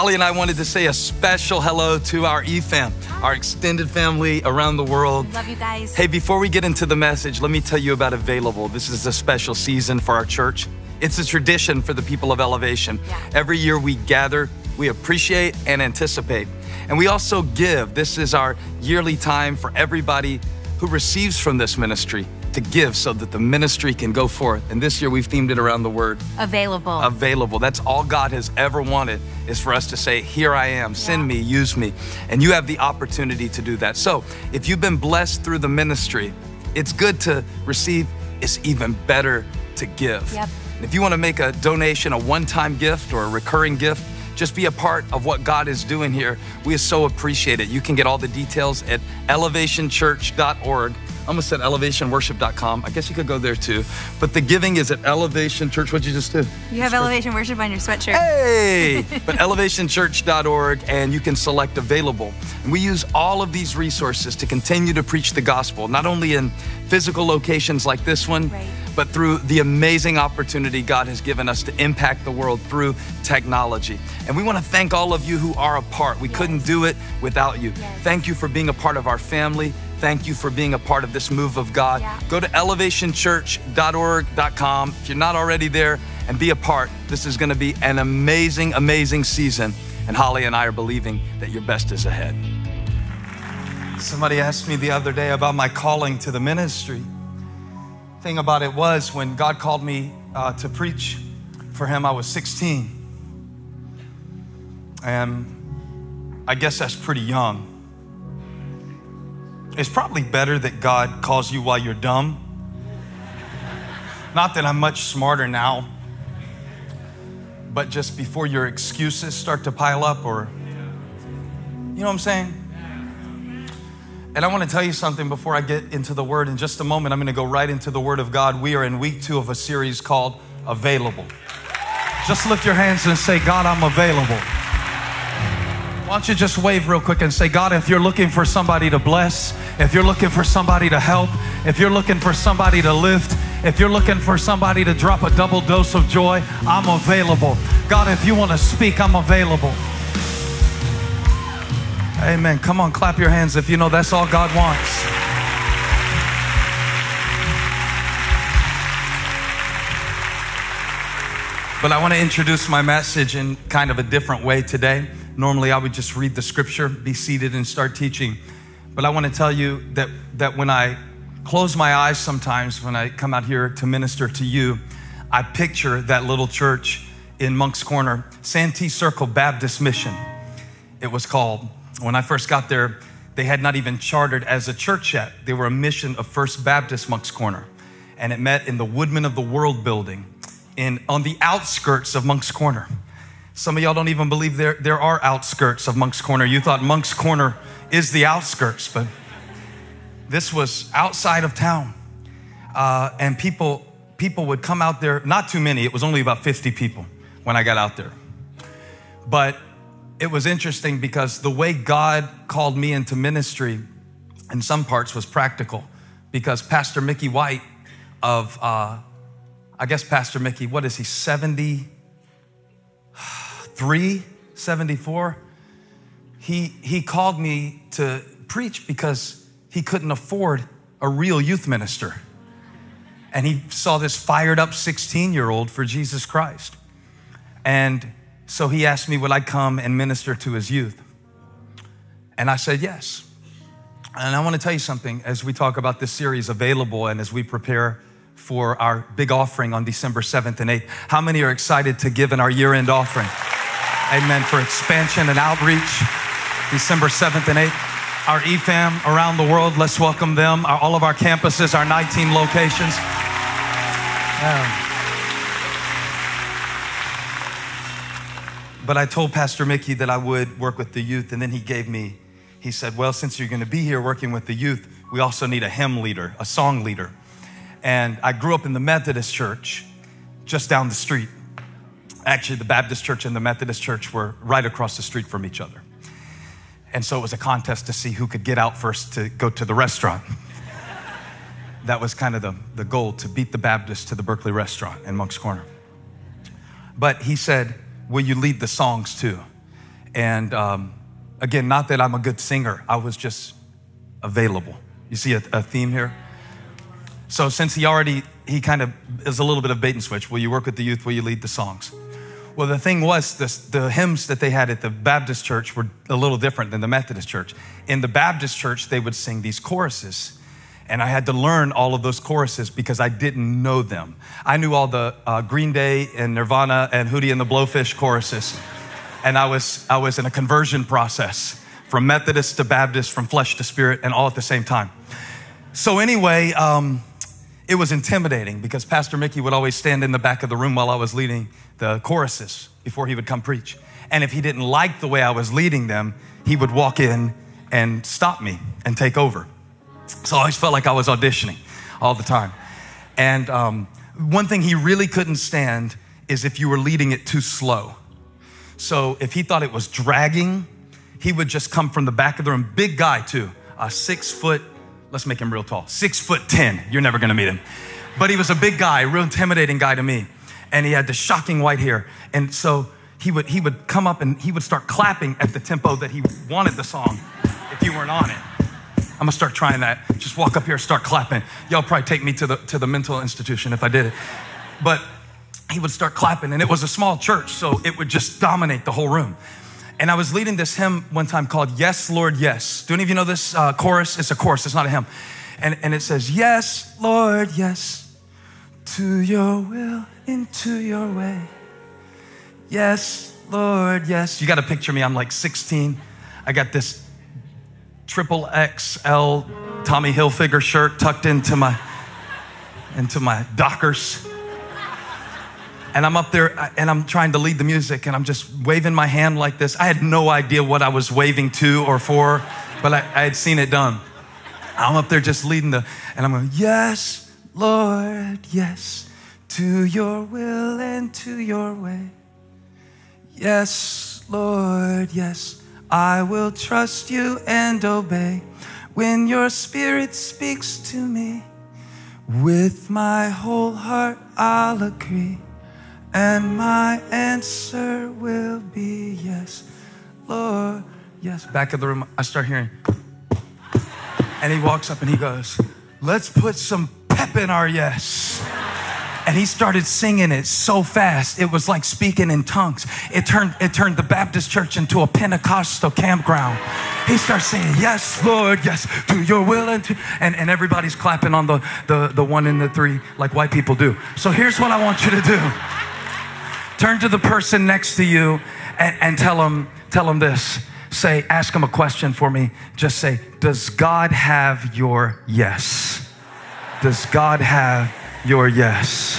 Holly and I wanted to say a special hello to our E-Fam, our extended family around the world. Love you guys. Hey, before we get into the message, let me tell you about Available. This is a special season for our church. It's a tradition for the people of Elevation. Yeah. Every year we gather, we appreciate and anticipate. And we also give. This is our yearly time for everybody who receives from this ministry to give so that the ministry can go forth. And this year we've themed it around the word. Available. Available. That's all God has ever wanted, is for us to say, here I am, send me, use me. And you have the opportunity to do that. So if you've been blessed through the ministry, it's good to receive, it's even better to give. Yep. And if you wanna make a donation, a one-time gift or a recurring gift, just be a part of what God is doing here. We so appreciate it. You can get all the details at elevationchurch.org. I almost said elevationworship.com. I guess you could go there too. But the giving is at Elevation Church. What'd you just do? You have Elevation Worship on your sweatshirt. Hey! But elevationchurch.org, and you can select Available. And we use all of these resources to continue to preach the gospel, not only in physical locations like this one, but through the amazing opportunity God has given us to impact the world through technology. And we want to thank all of you who are a part. We couldn't do it without you. Yes. Thank you for being a part of our family. Thank you for being a part of this move of God. Yeah. Go to elevationchurch.org.com if you're not already there, and be a part. This is going to be an amazing, amazing season. And Holly and I are believing that your best is ahead. Somebody asked me the other day about my calling to the ministry. Thing about it was, when God called me to preach for him, I was 16. And I guess that's pretty young. It's probably better that God calls you while you're dumb. Not that I'm much smarter now, but just before your excuses start to pile up, or, you know what I'm saying? And I want to tell you something before I get into the word. In just a moment, I'm going to go right into the word of God. We are in week 2 of a series called Available. Just lift your hands and say, God, I'm available. Why don't you just wave real quick and say, God, if you're looking for somebody to bless, if you're looking for somebody to help, if you're looking for somebody to lift, if you're looking for somebody to drop a double dose of joy, I'm available. God, if you want to speak, I'm available. Amen. Come on, clap your hands if you know that's all God wants. But I want to introduce my message in kind of a different way today. Normally, I would just read the scripture, be seated, and start teaching. But I want to tell you that when I close my eyes sometimes, when I come out here to minister to you, I picture that little church in Monk's Corner, Santee Circle Baptist Mission, it was called. When I first got there, they had not even chartered as a church yet. They were a mission of First Baptist Monk's Corner. And it met in the Woodman of the World building on the outskirts of Monk's Corner. Some of y'all don't even believe there are outskirts of Monk's Corner. You thought Monk's Corner is the outskirts, but this was outside of town. And people would come out there, not too many. It was only about 50 people when I got out there. But it was interesting because the way God called me into ministry in some parts was practical, because Pastor Mickey White of, I guess Pastor Mickey, what is he, 73, 74? He called me to preach because he couldn't afford a real youth minister. And he saw this fired up 16-year-old for Jesus Christ. And so he asked me, would I come and minister to his youth? And I said, yes. And I want to tell you something as we talk about this series, Available, and as we prepare for our big offering on December 7th and 8th. How many are excited to give in our year-end offering? Amen, for expansion and outreach, December 7th and 8th. Our E-Fam around the world, let's welcome them. All of our campuses, our 19 locations. Yeah. But I told Pastor Mickey that I would work with the youth, and then he said, well, since you're gonna be here working with the youth, we also need a hymn leader, a song leader. And I grew up in the Methodist church just down the street. Actually, the Baptist church and the Methodist church were right across the street from each other. And so it was a contest to see who could get out first to go to the restaurant. That was kind of the goal, to beat the Baptist to the Berkeley restaurant in Monk's Corner. But he said, will you lead the songs too? And again, not that I'm a good singer. I was just available. You see a theme here? So since he kind of is a little bit of bait and switch. Will you work with the youth? Will you lead the songs? Well, the thing was, the hymns that they had at the Baptist church were a little different than the Methodist church. In the Baptist church, they would sing these choruses. And I had to learn all of those choruses because I didn't know them. I knew all the Green Day and Nirvana and Hootie and the Blowfish choruses. And I was in a conversion process from Methodist to Baptist, from flesh to spirit, and all at the same time. So anyway, it was intimidating because Pastor Mickey would always stand in the back of the room while I was leading the choruses before he would come preach. And if he didn't like the way I was leading them, he would walk in and stop me and take over. So I always felt like I was auditioning all the time. And one thing he really couldn't stand is if you were leading it too slow. So if he thought it was dragging, he would just come from the back of the room. Big guy too, a 6 foot, let's make him real tall, 6'10". You're never gonna meet him. But he was a big guy, a real intimidating guy to me. And he had the shocking white hair. And so he would come up and he would start clapping at the tempo that he wanted the song if you weren't on it. I'm gonna start trying that. Just walk up here, start clapping. Y'all probably take me to the mental institution if I did it. But he would start clapping, and it was a small church, so it would just dominate the whole room. And I was leading this hymn one time called Yes, Lord, Yes. Do any of you know this chorus? It's a chorus, it's not a hymn. And it says, yes, Lord, yes, to your will and to your way. Yes, Lord, yes. You gotta picture me, I'm like 16. I got this triple XL Tommy Hilfiger shirt tucked into my Dockers. And I'm up there and I'm trying to lead the music and I'm just waving my hand like this. I had no idea what I was waving to or for, but I had seen it done. I'm up there just leading and I'm going, yes, Lord, yes, to your will and to your way. Yes, Lord, yes. I will trust you and obey when your spirit speaks to me. With my whole heart, I'll agree, and my answer will be yes, Lord, yes. Back of the room, I start hearing. And he walks up and he goes, let's put some pep in our yes. And he started singing it so fast. It was like speaking in tongues. It turned the Baptist church into a Pentecostal campground. He starts saying, yes, Lord, yes, to your will. And everybody's clapping on the one and the three like white people do. So here's what I want you to do. Turn to the person next to you and tell them this. Say, ask them a question for me. Just say, does God have your yes? Does God have your yes?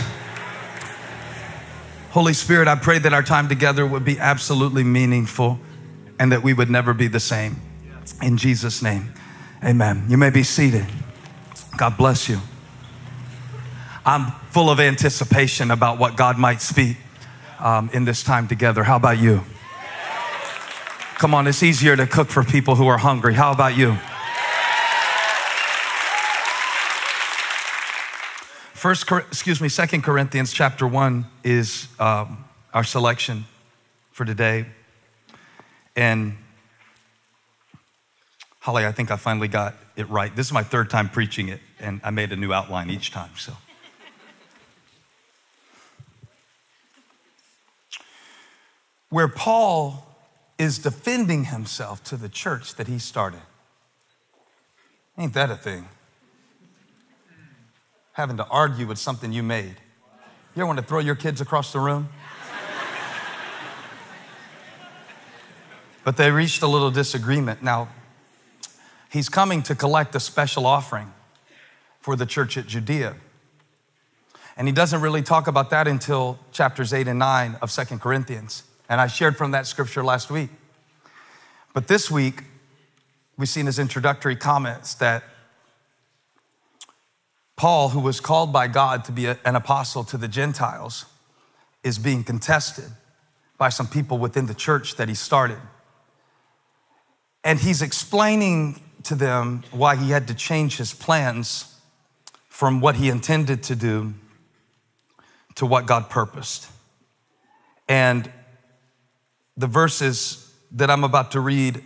Holy Spirit, I pray that our time together would be absolutely meaningful and that we would never be the same. In Jesus' name, amen. You may be seated. God bless you. I'm full of anticipation about what God might speak in this time together. How about you? Come on, it's easier to cook for people who are hungry. How about you? 2 Corinthians chapter 1 is our selection for today. And Holly, I think I finally got it right. This is my third time preaching it, and I made a new outline each time. So, where Paul is defending himself to the church that he started. Ain't that a thing? Having to argue with something you made. You ever want to throw your kids across the room? But they reached a little disagreement. Now, he's coming to collect a special offering for the church at Judea. And he doesn't really talk about that until chapters 8 and 9 of 2 Corinthians. And I shared from that scripture last week. But this week, we see in his introductory comments that Paul, who was called by God to be an apostle to the Gentiles, is being contested by some people within the church that he started. And he's explaining to them why he had to change his plans from what he intended to do to what God purposed. And the verses that I'm about to read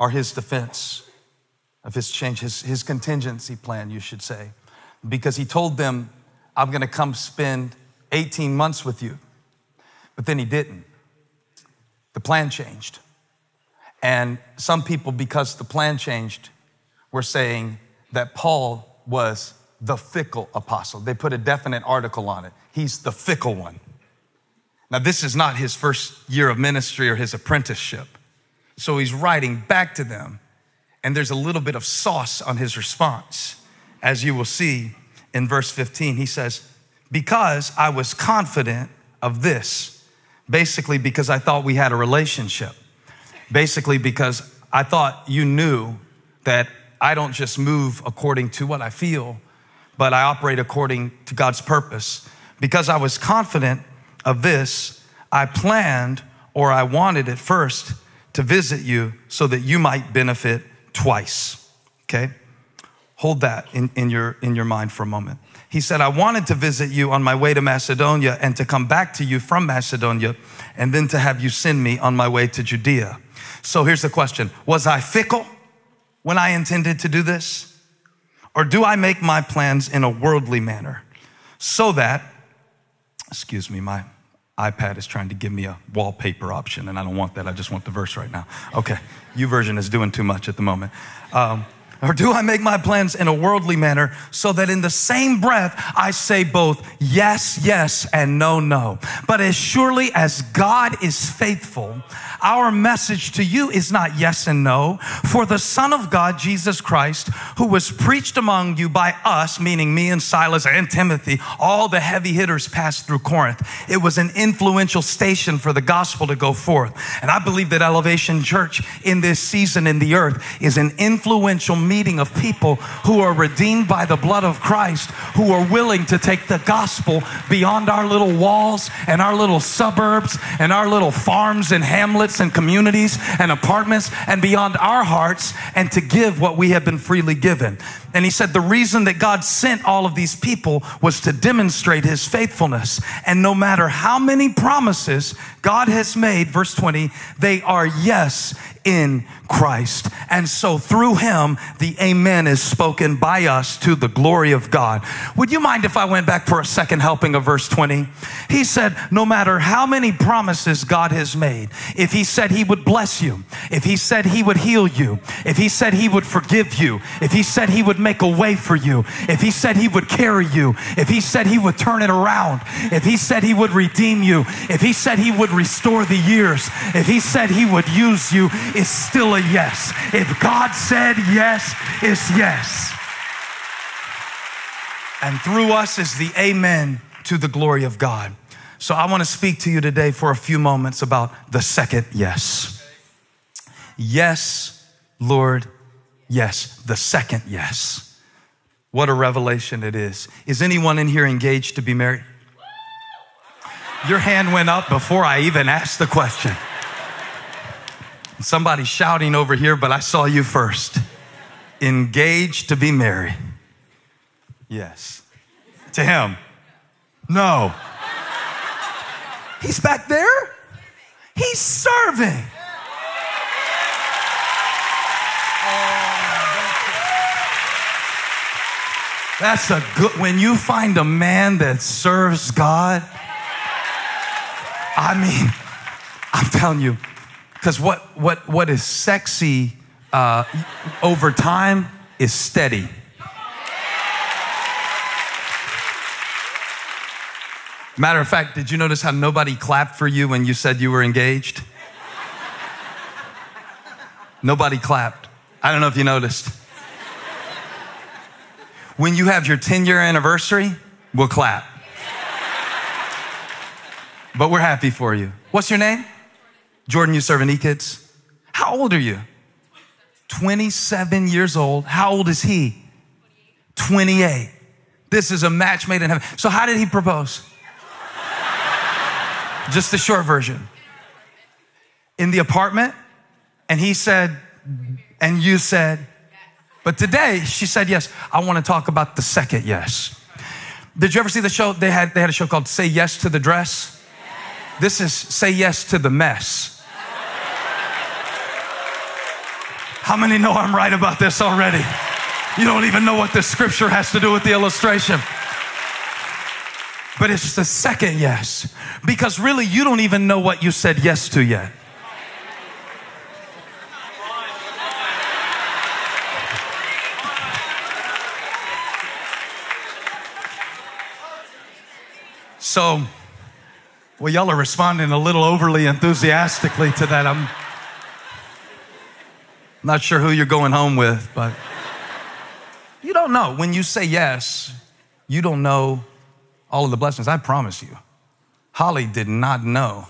are his defense of his change, his contingency plan, you should say, because he told them, I'm going to come spend 18 months with you. But then he didn't. The plan changed. And some people, because the plan changed, were saying that Paul was the fickle apostle. They put a definite article on it. He's the fickle one. Now, this is not his first year of ministry or his apprenticeship. So he's writing back to them, and there's a little bit of sauce on his response. As you will see in verse 15, he says, because I was confident of this, basically because I thought we had a relationship, basically because I thought you knew that I don't just move according to what I feel, but I operate according to God's purpose. Because I was confident of this, I planned, or I wanted at first, to visit you so that you might benefit twice, okay? Hold that in your mind for a moment. He said, I wanted to visit you on my way to Macedonia and to come back to you from Macedonia and then to have you send me on my way to Judea. So here's the question. Was I fickle when I intended to do this? Or do I make my plans in a worldly manner so that, excuse me, my iPad is trying to give me a wallpaper option and I don't want that. I just want the verse right now. Okay, YouVersion is doing too much at the moment. Or do I make my plans in a worldly manner so that in the same breath I say both yes, yes, and no, no? But as surely as God is faithful, our message to you is not yes and no. For the Son of God, Jesus Christ, who was preached among you by us, meaning me and Silas and Timothy, all the heavy hitters passed through Corinth. It was an influential station for the gospel to go forth. And I believe that Elevation Church in this season in the earth is an influential meeting of people who are redeemed by the blood of Christ, who are willing to take the gospel beyond our little walls and our little suburbs and our little farms and hamlets and communities and apartments and beyond our hearts, and to give what we have been freely given. And he said the reason that God sent all of these people was to demonstrate his faithfulness. And no matter how many promises God has made, verse 20, they are yes in Christ. And so through him, the amen is spoken by us to the glory of God. Would you mind if I went back for a second helping of verse 20? He said, no matter how many promises God has made, if he said he would bless you, if he said he would heal you, if he said he would forgive you, if he said he would make a way for you, if he said he would carry you, if he said he would turn it around, if he said he would redeem you, if he said he would restore the years, if he said he would use you, it's still a yes. If God said yes, it's yes. And through us is the amen to the glory of God. So I want to speak to you today for a few moments about the second yes. Yes, Lord, yes. The second yes. What a revelation it is. Is anyone in here engaged to be married? Your hand went up before I even asked the question. Somebody's shouting over here, but I saw you first. Engaged to be married. Yes. To him. No. He's back there. He's serving. That's a good, when you find a man that serves God, I mean, I'm telling you, because what is sexy over time is steady. Matter of fact, did you notice how nobody clapped for you when you said you were engaged? Nobody clapped. I don't know if you noticed. When you have your 10-year anniversary, we'll clap. But we're happy for you. What's your name? Jordan, you serving E-Kids? How old are you? 27 years old. How old is he? 28. This is a match made in heaven. So how did he propose? Just the short version. In the apartment, and he said, and you said, but today she said yes. I want to talk about the second yes. Did you ever see the show? They had a show called Say Yes to the Dress. This is Say Yes to the Mess. How many know I'm right about this already? You don't even know what the scripture has to do with the illustration. But it's the second yes, because really you don't even know what you said yes to yet. So, well, y'all are responding a little overly enthusiastically to that. I'm not sure who you're going home with, but you don't know. When you say yes, you don't know all of the blessings. I promise you, Holly did not know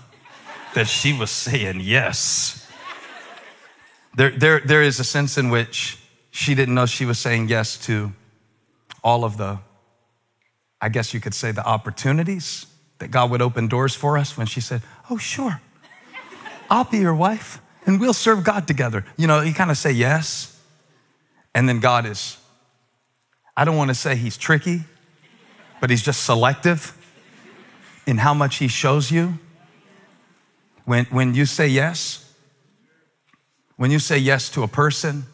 that she was saying yes. There is a sense in which she didn't know she was saying yes to all of the, I guess you could say, the opportunities that God would open doors for us when she said, oh, sure, I'll be your wife and we'll serve God together. You know, you kind of say yes. And then God is, I don't want to say he's tricky, but he's just selective in how much he shows you. When you say yes, when you say yes to a person,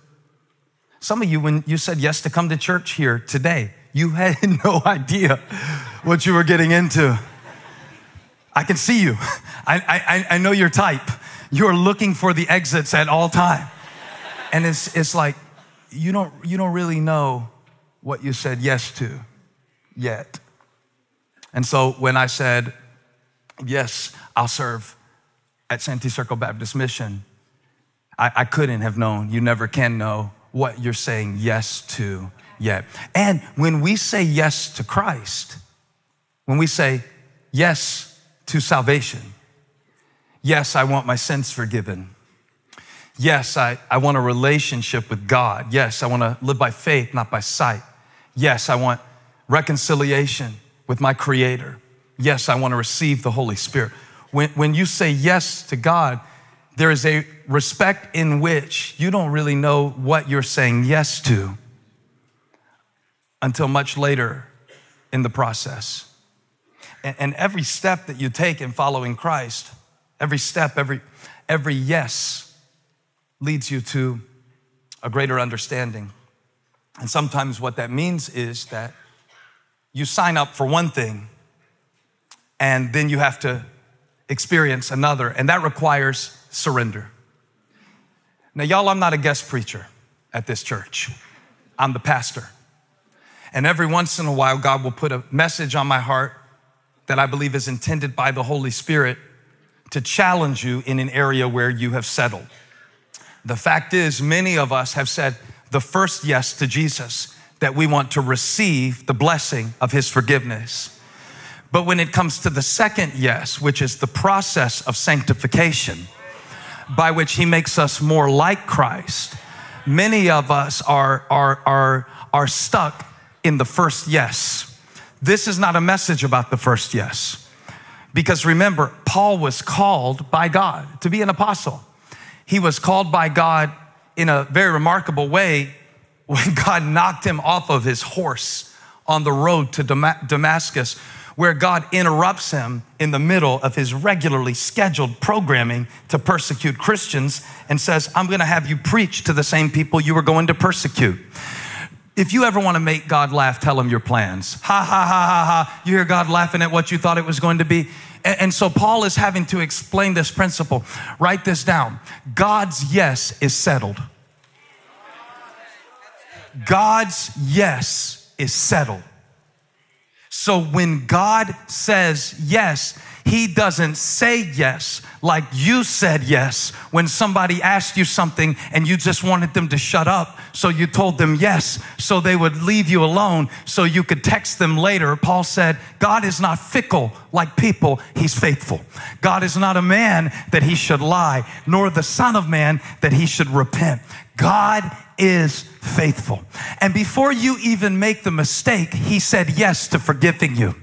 some of you, when you said yes to come to church here today, you had no idea what you were getting into. I can see you. I know your type. You're looking for the exits at all time. And it's like, you don't really know what you said yes to yet. And so when I said, yes, I'll serve at Santee Circle Baptist Mission, I couldn't have known. You never can know what you're saying yes to yet. And when we say yes to Christ, when we say yes to salvation, yes, I want my sins forgiven. Yes, I want a relationship with God. Yes, I want to live by faith, not by sight. Yes, I want reconciliation with my Creator. Yes, I want to receive the Holy Spirit. When you say yes to God, there is a respect in which you don't really know what you're saying yes to until much later in the process. And every step that you take in following Christ, every step, every yes leads you to a greater understanding. And sometimes what that means is that you sign up for one thing and then you have to experience another, and that requires surrender. Now, y'all, I'm not a guest preacher at this church. I'm the pastor. And every once in a while, God will put a message on my heart that I believe is intended by the Holy Spirit to challenge you in an area where you have settled. The fact is, many of us have said the first yes to Jesus, that we want to receive the blessing of his forgiveness. But when it comes to the second yes, which is the process of sanctification, by which he makes us more like Christ, many of us are stuck in the first yes. This is not a message about the first yes. Because remember, Paul was called by God to be an apostle. He was called by God in a very remarkable way when God knocked him off of his horse on the road to Damascus, where God interrupts him in the middle of his regularly scheduled programming to persecute Christians and says, I'm going to have you preach to the same people you were going to persecute. If you ever want to make God laugh, tell him your plans. Ha, ha, ha, ha, ha. You hear God laughing at what you thought it was going to be. And so Paul is having to explain this principle. Write this down. God's yes is settled. God's yes is settled. So when God says yes, he doesn't say yes like you said yes when somebody asked you something and you just wanted them to shut up. So you told them yes, so they would leave you alone so you could text them later. Paul said, God is not fickle like people, he's faithful. God is not a man that he should lie, nor the son of man that he should repent. God is faithful. And before you even make the mistake, he said yes to forgiving you.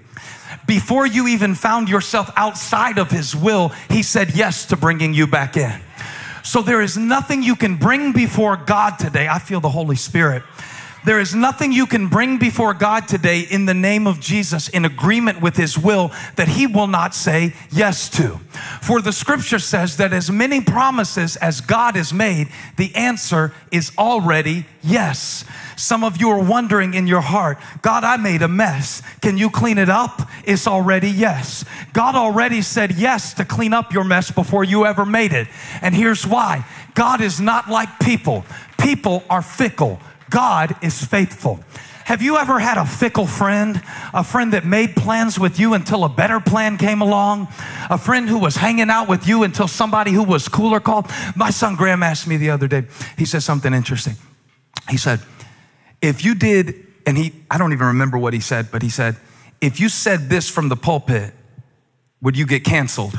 Before you even found yourself outside of his will, he said yes to bringing you back in. So there is nothing you can bring before God today. I feel the Holy Spirit. There is nothing you can bring before God today in the name of Jesus in agreement with his will that he will not say yes to. For the scripture says that as many promises as God has made, the answer is already yes. Some of you are wondering in your heart, God, I made a mess. Can you clean it up? It's already yes. God already said yes to clean up your mess before you ever made it. And here's why. God is not like people. People are fickle. God is faithful. Have you ever had a fickle friend? A friend that made plans with you until a better plan came along? A friend who was hanging out with you until somebody who was cooler called? My son Graham asked me the other day, he said something interesting. He said, if you did, and I don't even remember what he said, but he said, if you said this from the pulpit, would you get canceled?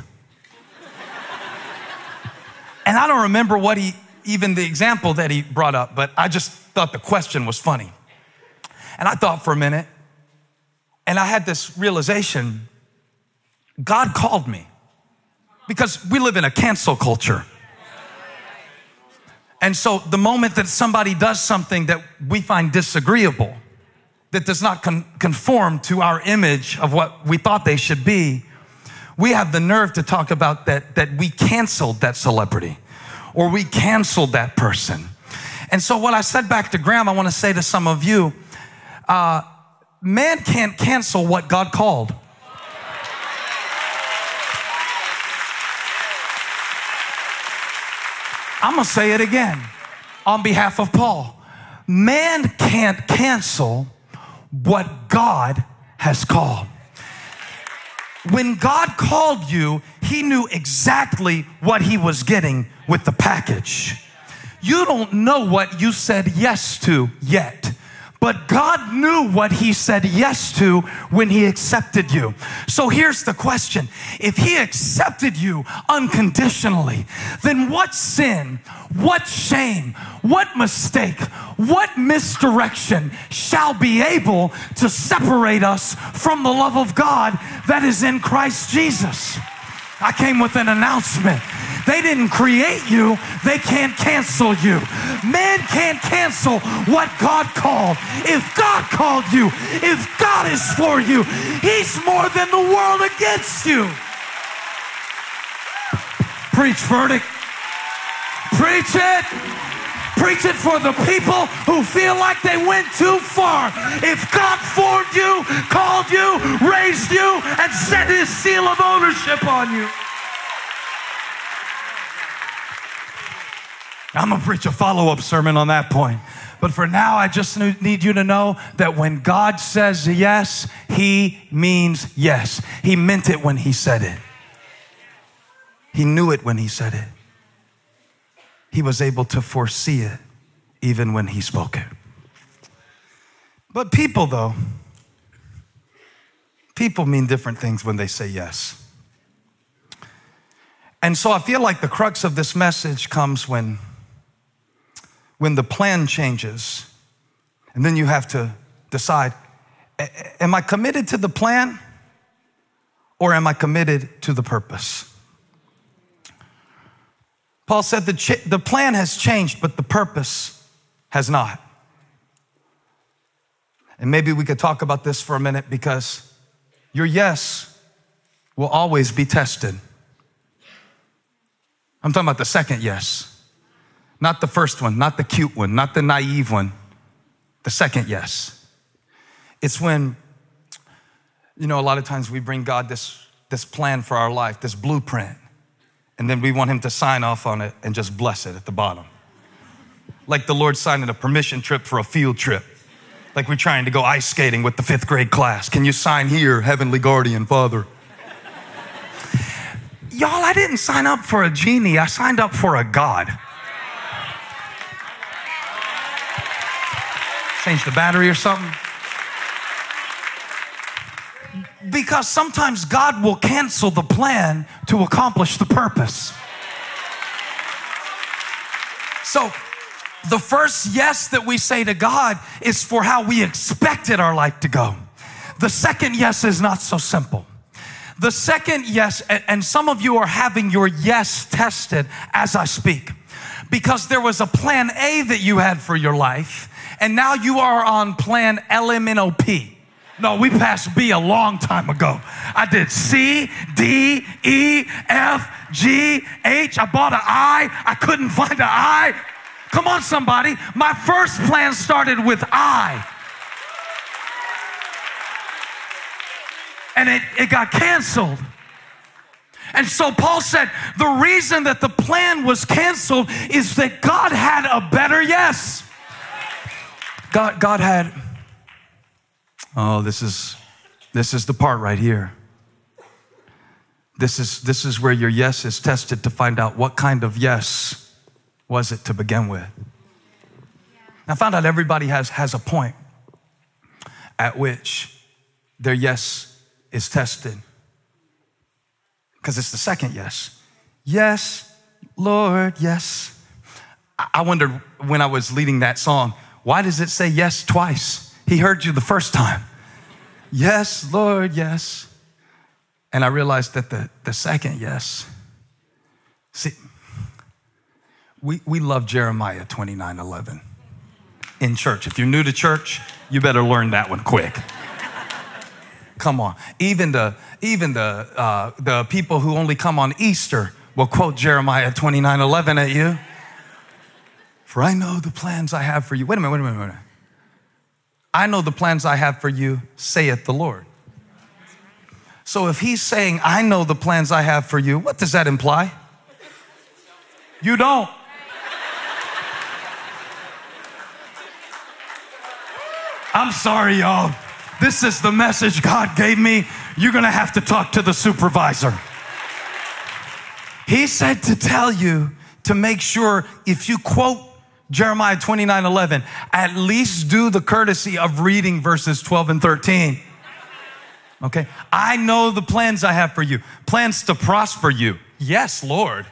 And I don't remember what even the example that he brought up, but I just thought the question was funny. And I thought for a minute, and I had this realization, God called me because we live in a cancel culture. And so the moment that somebody does something that we find disagreeable, that does not conform to our image of what we thought they should be, we have the nerve to talk about that we canceled that celebrity or we canceled that person. And so what I said back to Graham, I want to say to some of you, man can't cancel what God called. I'm going to say it again on behalf of Paul. Man can't cancel what God has called. When God called you, he knew exactly what he was getting with the package. You don't know what you said yes to yet, but God knew what he said yes to when he accepted you. So here's the question. If he accepted you unconditionally, then what sin, what shame, what mistake, what misdirection shall be able to separate us from the love of God that is in Christ Jesus? I came with an announcement. They didn't create you. They can't cancel you. Man can't cancel what God called. If God called you, if God is for you, he's more than the world against you. Preach, verdict. Preach it. Preach it for the people who feel like they went too far. If God formed you, called you, raised you, and set his seal of ownership on you. I'm going to preach a follow-up sermon on that point. But for now, I just need you to know that when God says yes, he means yes. He meant it when he said it. He knew it when he said it. He was able to foresee it even when he spoke it. But people, though, people mean different things when they say yes. And so I feel like the crux of this message comes when the plan changes, and then you have to decide, am I committed to the plan or am I committed to the purpose? Paul said the plan has changed, but the purpose has not. And maybe we could talk about this for a minute, because your yes will always be tested. I'm talking about the second yes. Not the first one, not the cute one, not the naive one. The second yes. It's when, you know, a lot of times we bring God this plan for our life, this blueprint, and then we want him to sign off on it and just bless it at the bottom. Like the Lord signing a permission trip for a field trip. Like we're trying to go ice skating with the 5th grade class. Can you sign here, Heavenly Guardian Father? Y'all, I didn't sign up for a genie. I signed up for a God. Change the battery or something. Because sometimes God will cancel the plan to accomplish the purpose. So the first yes that we say to God is for how we expected our life to go. The second yes is not so simple. The second yes, and some of you are having your yes tested as I speak, because there was a plan A that you had for your life, and now you are on plan LMNOP. No, we passed B a long time ago. I did C, D, E, F, G, H. I bought an I. I couldn't find an I. Come on, somebody. My first plan started with I. And it got canceled. And so Paul said, the reason that the plan was canceled is that God had a better yes. God had... Oh, this is the part right here. This is where your yes is tested to find out what kind of yes was it to begin with. I found out everybody has a point at which their yes is tested. Because it's the second yes. Yes, Lord, yes. I wondered when I was leading that song, why does it say yes twice? He heard you the first time. Yes, Lord, yes. And I realized that the second yes. See, we love Jeremiah 29:11 in church. If you're new to church, you better learn that one quick. Come on. Even the people who only come on Easter will quote Jeremiah 29:11 at you. For I know the plans I have for you. Wait a minute. I know the plans I have for you, saith the Lord. So if he's saying, I know the plans I have for you, what does that imply? You don't. I'm sorry, y'all. This is the message God gave me. You're going to have to talk to the supervisor. He said to tell you to make sure if you quote Jeremiah 29:11, at least do the courtesy of reading verses 12 and 13. Okay? I know the plans I have for you. Plans to prosper you. Yes, Lord.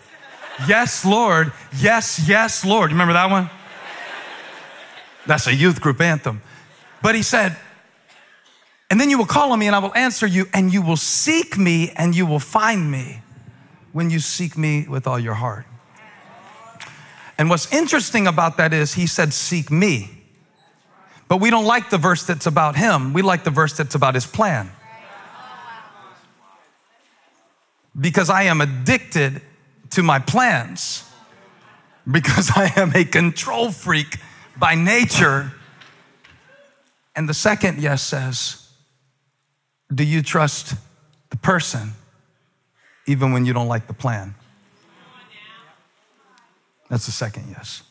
Yes, Lord. Yes, yes, Lord. Remember that one? That's a youth group anthem. But he said, and then you will call on me and I will answer you, and you will seek me and you will find me when you seek me with all your heart. And what's interesting about that is he said, seek me. But we don't like the verse that's about him. We like the verse that's about his plan. Because I am addicted to my plans. Because I am a control freak by nature. And the second yes says, do you trust the person even when you don't like the plan? That's the second yes.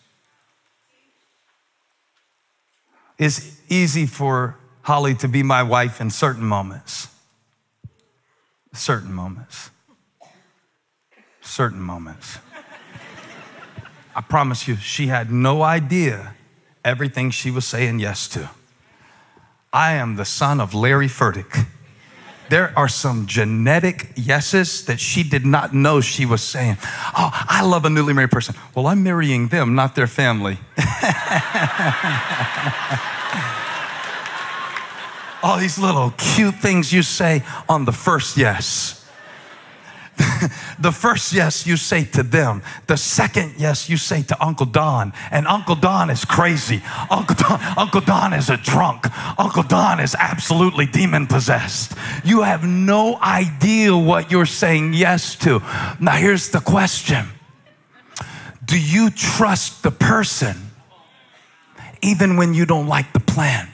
It's easy for Holly to be my wife in certain moments. Certain moments. Certain moments. I promise you, she had no idea everything she was saying yes to. I am the son of Larry Furtick. There are some genetic yeses that she did not know she was saying. Oh, I love a newly married person. Well, I'm marrying them, not their family. All these little cute things you say on the first yes. The first yes you say to them. The second yes you say to Uncle Don. And Uncle Don is crazy. Uncle Don is a drunk. Uncle Don is absolutely demon-possessed. You have no idea what you're saying yes to. Now here's the question. Do you trust the person even when you don't like the plan?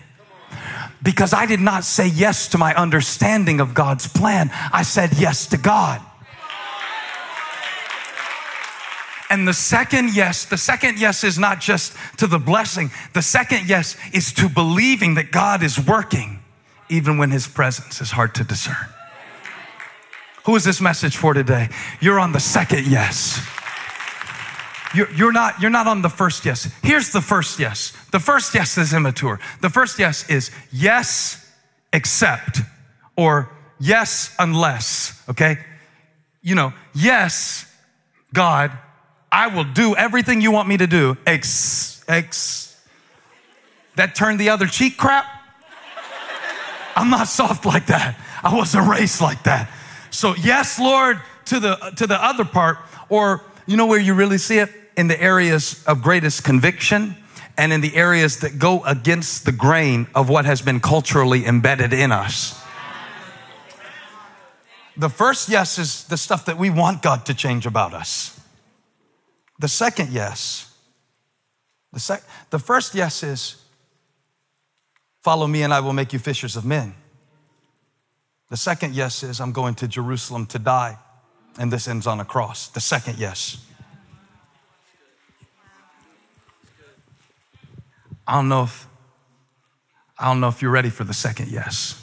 Because I did not say yes to my understanding of God's plan. I said yes to God. And the second yes is not just to the blessing. The second yes is to believing that God is working, even when his presence is hard to discern. Who is this message for today? You're on the second yes. You're not on the first yes. Here's the first yes. The first yes is immature. The first yes is yes, except, or yes, unless, okay? You know, yes, God, I will do everything you want me to do. That turned the other cheek crap. I'm not soft like that. I wasn't raised like that. So yes, Lord, to the other part, or you know where you really see it? In the areas of greatest conviction and in the areas that go against the grain of what has been culturally embedded in us. The first yes is the stuff that we want God to change about us. The second yes, the first yes is, follow me and I will make you fishers of men. The second yes is, I'm going to Jerusalem to die, and this ends on a cross. The second yes. I don't know if you're ready for the second yes.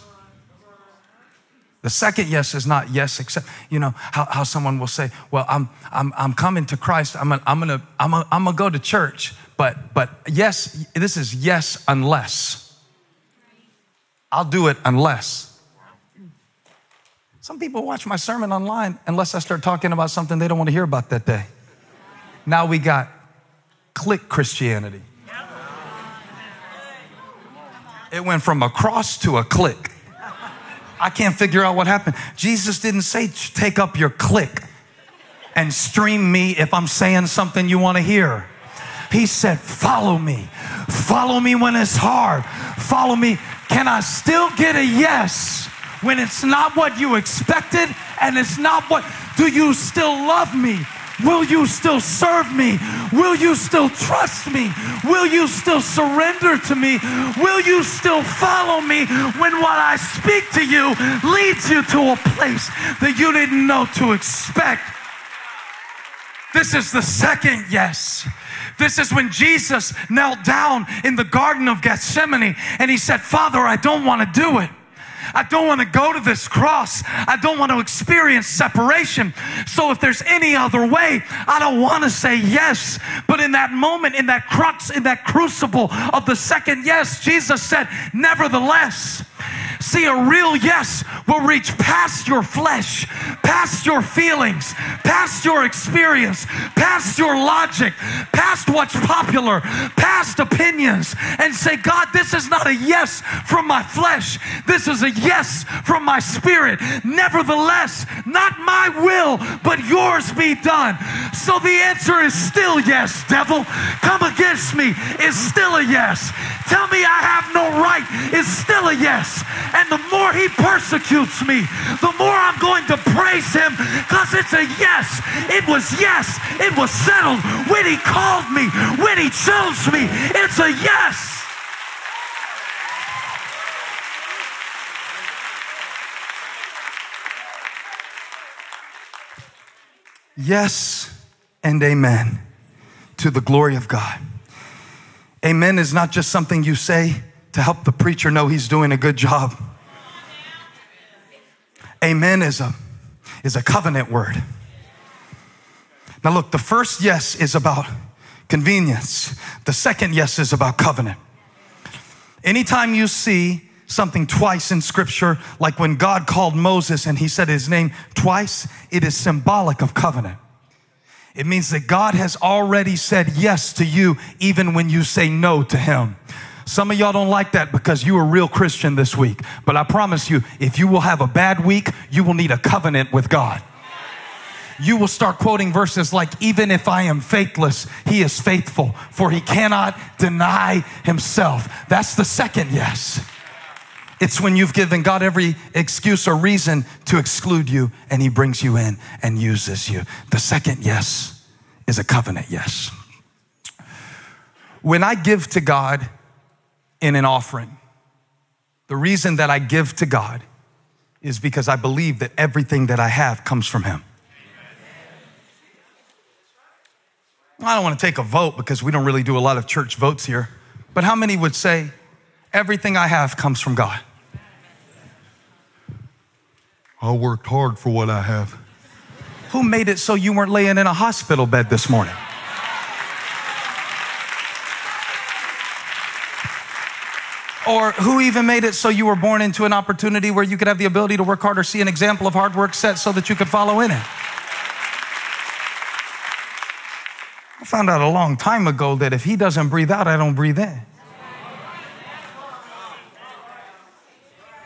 The second yes is not yes, except, you know, how someone will say, well, I'm coming to Christ. I'm gonna go to church, but yes, this is yes unless. I'll do it unless. Some people watch my sermon online unless I start talking about something they don't want to hear about that day. Now we got click Christianity. It went from a cross to a click. I can't figure out what happened. Jesus didn't say, take up your click and stream me if I'm saying something you want to hear. He said, follow me. Follow me when it's hard. Follow me. Can I still get a yes when it's not what you expected and it's not what, do you still love me? Will you still serve me? Will you still trust me? Will you still surrender to me? Will you still follow me when what I speak to you leads you to a place that you didn't know to expect? This is the second yes. This is when Jesus knelt down in the Garden of Gethsemane and he said, Father, I don't want to do it. I don't want to go to this cross. I don't want to experience separation. So if there's any other way, I don't want to say yes. But in that moment, in that crux, in that crucible of the second yes, Jesus said, nevertheless. See, a real yes will reach past your flesh, past your feelings, past your experience, past your logic, past what's popular, past opinions, and say, God, this is not a yes from my flesh. This is a yes from my spirit. Nevertheless, not my will, but yours be done. So the answer is still yes, devil. Come against me is still a yes. Tell me I have no right is still a yes. And the more he persecutes me, the more I'm going to praise him, because it's a yes. It was yes. It was settled when he called me, when he chose me. It's a yes. Yes and amen to the glory of God. Amen is not just something you say to help the preacher know he's doing a good job. Amen is a covenant word. Now look, the first yes is about convenience. The second yes is about covenant. Anytime you see something twice in Scripture, like when God called Moses and he said his name twice, it is symbolic of covenant. It means that God has already said yes to you even when you say no to him. Some of y'all don't like that because you were a real Christian this week. But I promise you, if you will have a bad week, you will need a covenant with God. You will start quoting verses like, even if I am faithless, he is faithful, for he cannot deny himself. That's the second yes. It's when you've given God every excuse or reason to exclude you, and he brings you in and uses you. The second yes is a covenant yes. When I give to God in an offering, the reason that I give to God is because I believe that everything that I have comes from him. I don't want to take a vote because we don't really do a lot of church votes here, but how many would say, everything I have comes from God? I worked hard for what I have. Who made it so you weren't laying in a hospital bed this morning? Or who even made it so you were born into an opportunity where you could have the ability to work hard or see an example of hard work set so that you could follow in it? I found out a long time ago that if he doesn't breathe out, I don't breathe in.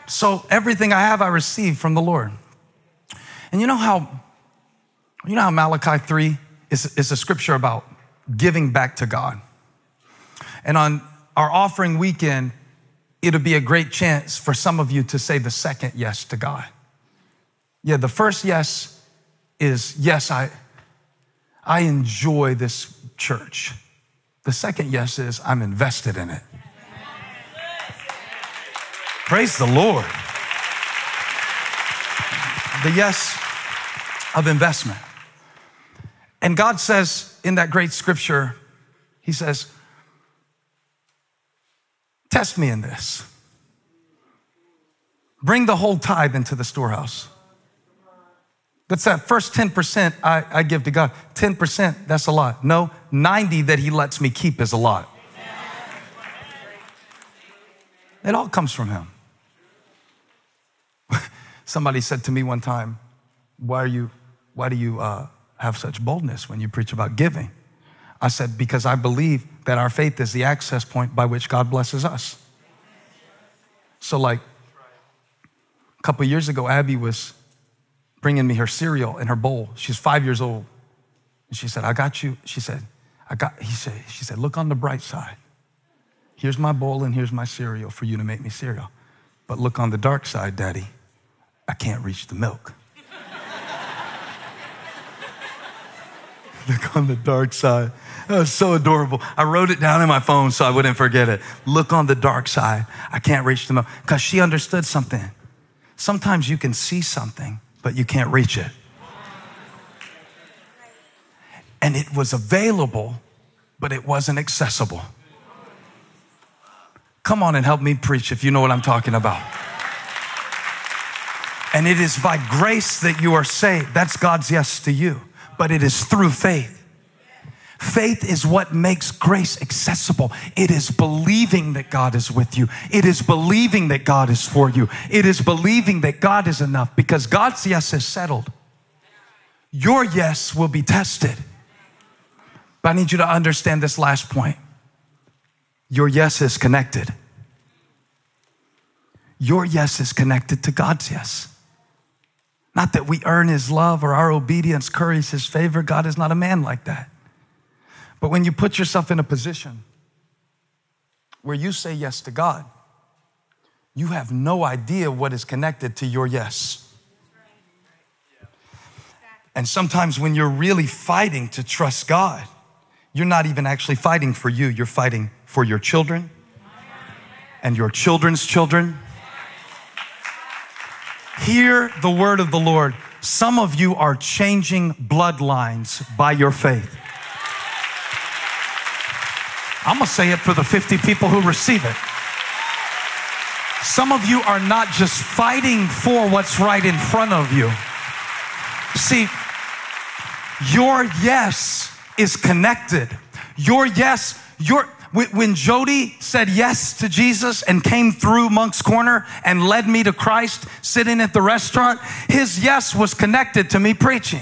So everything I have, I receive from the Lord. And you know how Malachi 3 is a scripture about giving back to God. And on our offering weekend, it'll be a great chance for some of you to say the second yes to God. Yeah, the first yes is, yes, I enjoy this church. The second yes is, I'm invested in it. Praise the Lord. The yes of investment. And God says in that great scripture, he says, test me in this. Bring the whole tithe into the storehouse. That's that first 10% I give to God. 10%, that's a lot. No, 90 that he lets me keep is a lot. It all comes from him. Somebody said to me one time, why do you have such boldness when you preach about giving? I said, because I believe that our faith is the access point by which God blesses us. So like a couple years ago, Abby was bringing me her cereal in her bowl. She's 5 years old. And she said, I got you. She said, she said, look on the bright side. Here's my bowl and here's my cereal for you to make me cereal. But look on the dark side, Daddy. I can't reach the milk. Look on the dark side. That was so adorable. I wrote it down in my phone so I wouldn't forget it. Look on the dark side. I can't reach the milk. Because she understood something. Sometimes you can see something, but you can't reach it. And it was available, but it wasn't accessible. Come on and help me preach if you know what I'm talking about. And it is by grace that you are saved. That's God's yes to you. But it is through faith. Faith is what makes grace accessible. It is believing that God is with you. It is believing that God is for you. It is believing that God is enough, because God's yes is settled. Your yes will be tested. But I need you to understand this last point. Your yes is connected. Your yes is connected to God's yes. Not that we earn his love or our obedience curries his favor. God is not a man like that. But when you put yourself in a position where you say yes to God, you have no idea what is connected to your yes. And sometimes when you're really fighting to trust God, you're not even actually fighting for you. You're fighting for your children and your children's children. Hear the word of the Lord. Some of you are changing bloodlines by your faith. I'm going to say it for the 50 people who receive it. Some of you are not just fighting for what's right in front of you. See, your yes is connected. Your yes, when Jody said yes to Jesus and came through Monk's Corner and led me to Christ sitting at the restaurant, his yes was connected to me preaching.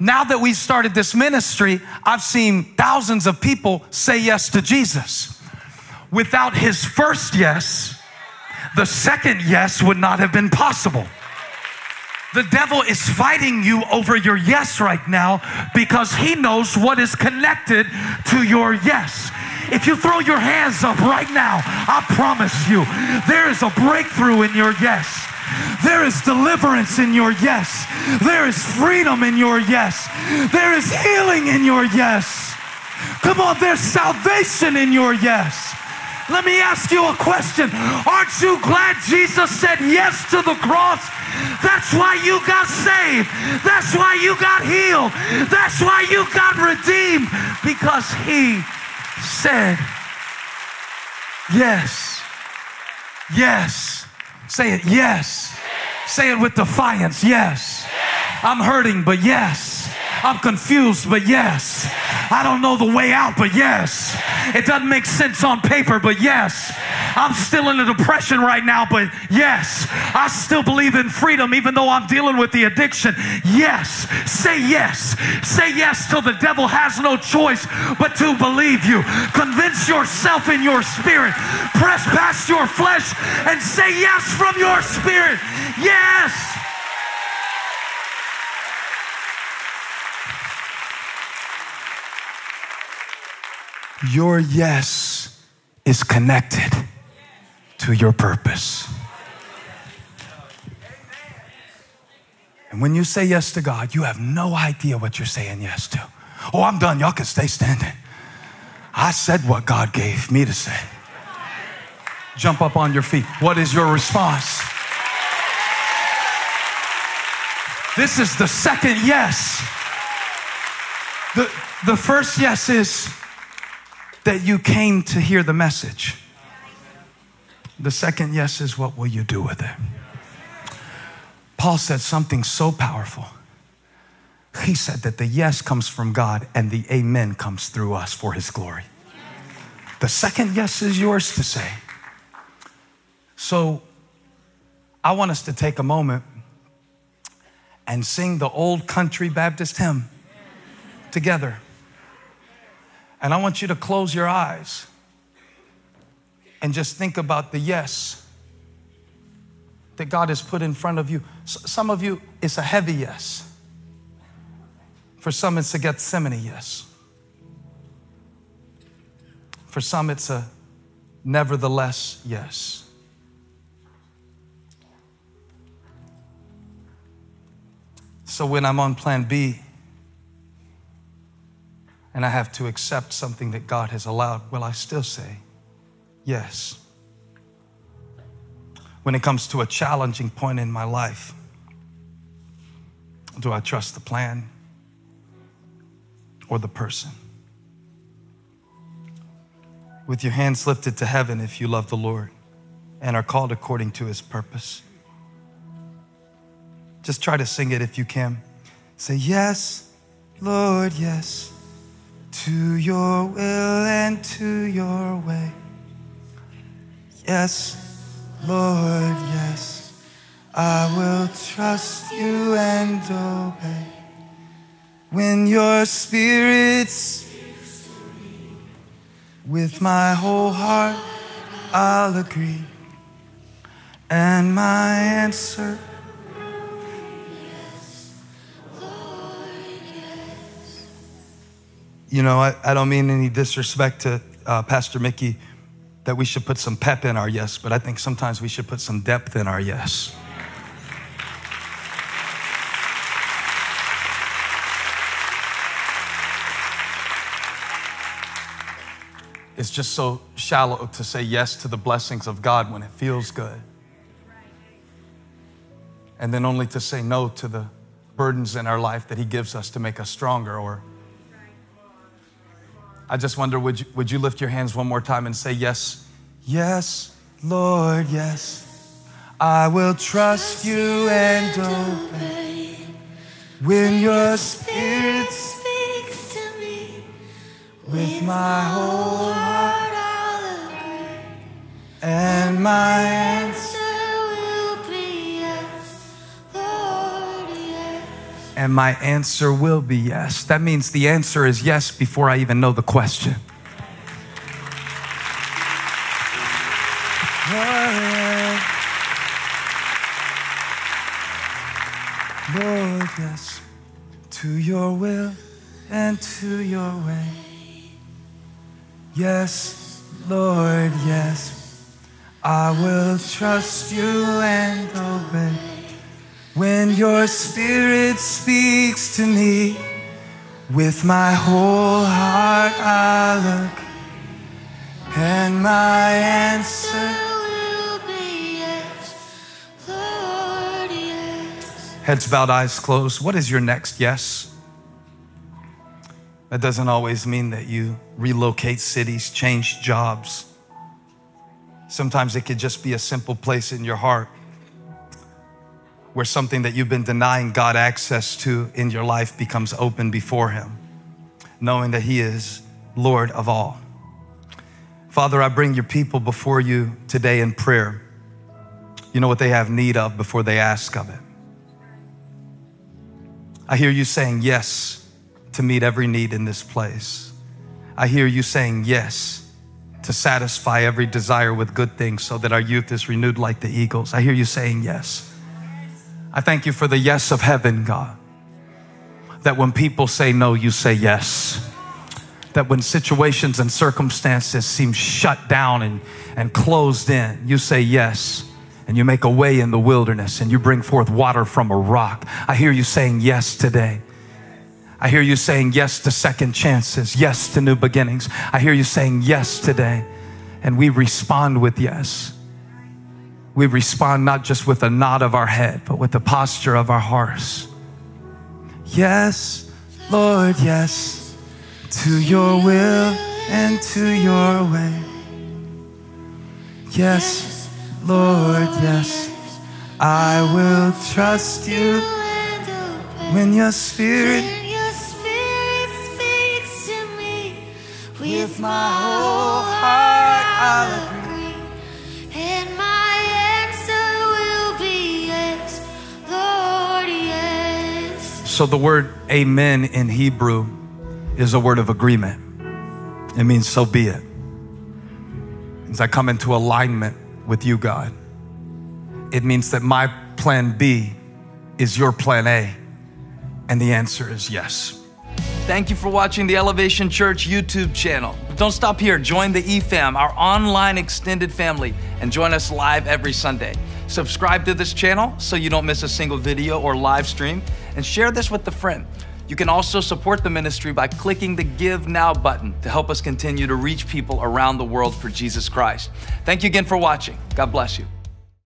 Now that we've started this ministry, I've seen thousands of people say yes to Jesus. Without his first yes, the second yes would not have been possible. The devil is fighting you over your yes right now because he knows what is connected to your yes. If you throw your hands up right now, I promise you, there is a breakthrough in your yes. There is deliverance in your yes. There is freedom in your yes. There is healing in your yes. Come on, there's salvation in your yes. Let me ask you a question. Aren't you glad Jesus said yes to the cross? That's why you got saved. That's why you got healed. That's why you got redeemed. Because he said yes. Yes. Say it, yes. Say it with defiance, yes. I'm hurting, but yes. I'm confused, but yes. I don't know the way out, but yes. It doesn't make sense on paper, but yes. I'm still in a depression right now, but yes. I still believe in freedom even though I'm dealing with the addiction. Yes. Say yes. Say yes till the devil has no choice but to believe you. Convince yourself in your spirit. Press past your flesh and say yes from your spirit. Yes. Your yes is connected to your purpose. And when you say yes to God, you have no idea what you're saying yes to. Oh, I'm done. Y'all can stay standing. I said what God gave me to say. Jump up on your feet. What is your response? This is the second yes. The first yes is that you came to hear the message. The second yes is, what will you do with it? Paul said something so powerful. He said that the yes comes from God and the amen comes through us for his glory. The second yes is yours to say. So I want us to take a moment and sing the old country Baptist hymn together. And I want you to close your eyes and just think about the yes that God has put in front of you. Some of you, it's a heavy yes. For some, it's a Gethsemane yes. For some, it's a nevertheless yes. So when I'm on plan B and I have to accept something that God has allowed, will I still say yes? When it comes to a challenging point in my life, do I trust the plan or the person? With your hands lifted to heaven, if you love the Lord and are called according to his purpose, just try to sing it if you can. Say, yes, Lord, yes, to your will and to your way. Yes, Lord, yes, I will trust you and obey. When your spirit speaks to me, with my whole heart I'll agree, and my answer yes, Lord, yes. You know, I don't mean any disrespect to Pastor Mickey that we should put some pep in our yes, but I think sometimes we should put some depth in our yes. It's just so shallow to say yes to the blessings of God when it feels good. And then only to say no to the burdens in our life that he gives us to make us stronger. Or I just wonder, would you lift your hands one more time and say yes? Yes, Lord, yes. I will trust you and obey. When your spirit speaks to me, with my whole heart I'll agree, and my answer will be yes, Lord, yes. And my answer will be yes. That means the answer is yes before I even know the question. Lord, yes, to your will and to your way. Yes, Lord, yes, I will trust you and obey. When your spirit speaks to me, with my whole heart I look, and my answer will be yes, Lord, yes. Heads bowed, eyes closed. What is your next yes? That doesn't always mean that you relocate cities, change jobs. Sometimes it could just be a simple place in your heart where something that you've been denying God access to in your life becomes open before him, knowing that he is Lord of all. Father, I bring your people before you today in prayer. You know what they have need of before they ask of it. I hear you saying yes to meet every need in this place. I hear you saying yes to satisfy every desire with good things so that our youth is renewed like the eagles. I hear you saying yes. I thank you for the yes of heaven, God, that when people say no, you say yes. that when situations and circumstances seem shut down and closed in, you say yes, and you make a way in the wilderness, and you bring forth water from a rock. I hear you saying yes today. I hear you saying yes to second chances, yes to new beginnings. I hear you saying yes today, and we respond with yes. We respond not just with a nod of our head, but with the posture of our hearts. Yes, Lord, yes, to your will and to your way. Yes, Lord, yes, I will trust you when your spirit speaks to me. With my whole heart I'll agree. So the word amen in Hebrew is a word of agreement. It means so be it. It means I come into alignment with you, God. It means that my plan B is your plan A, and the answer is yes. Thank you for watching the Elevation Church YouTube channel. Don't stop here. Join the eFam, our online extended family, and join us live every Sunday. Subscribe to this channel so you don't miss a single video or live stream, and share this with a friend. You can also support the ministry by clicking the Give Now button to help us continue to reach people around the world for Jesus Christ. Thank you again for watching. God bless you.